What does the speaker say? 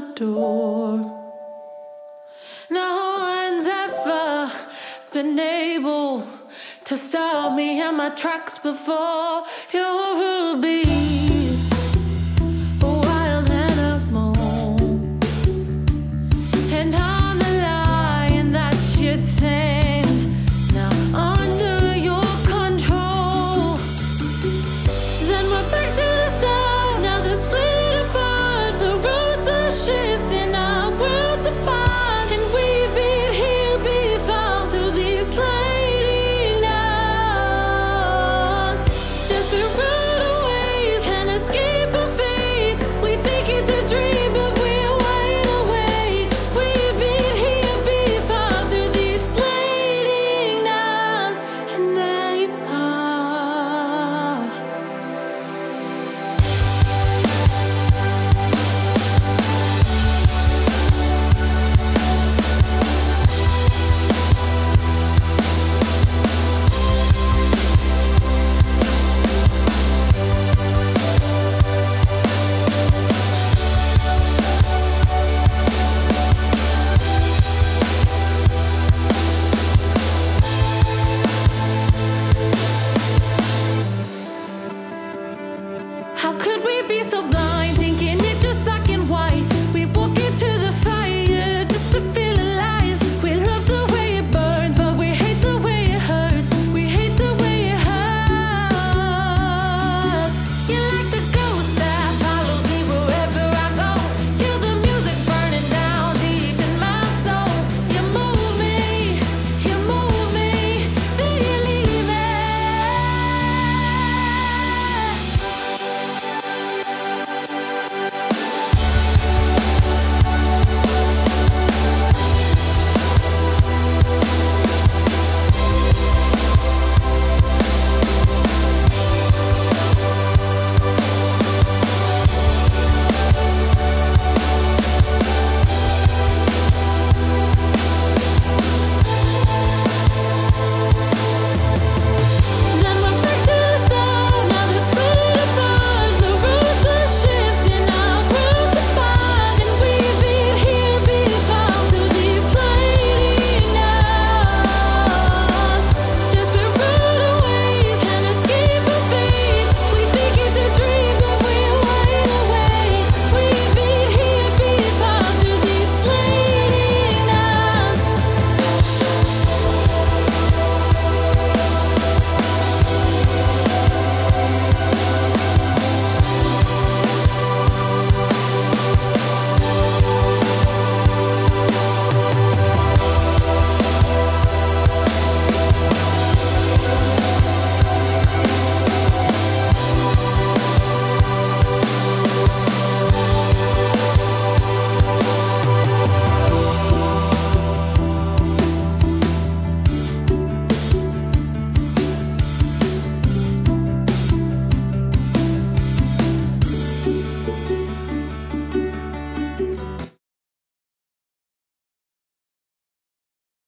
adore. No one's ever been able to stop me in my tracks before. You're